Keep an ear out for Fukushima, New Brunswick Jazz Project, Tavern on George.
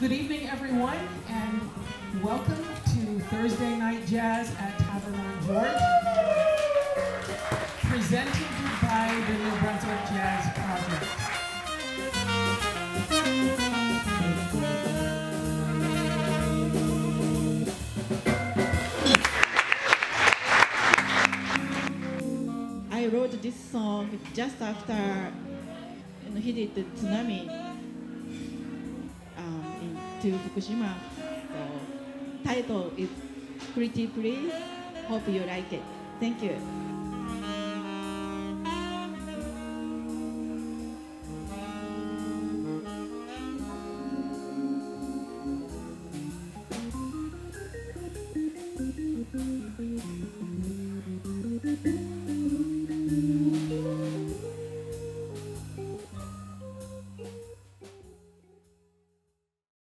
Good evening, everyone, and welcome to Thursday Night Jazz at Tavern on George, presented by the New Brunswick Jazz Project. I wrote this song just after the tsunami to Fukushima. So, title is Pretty Please. Hope you like it. Thank you.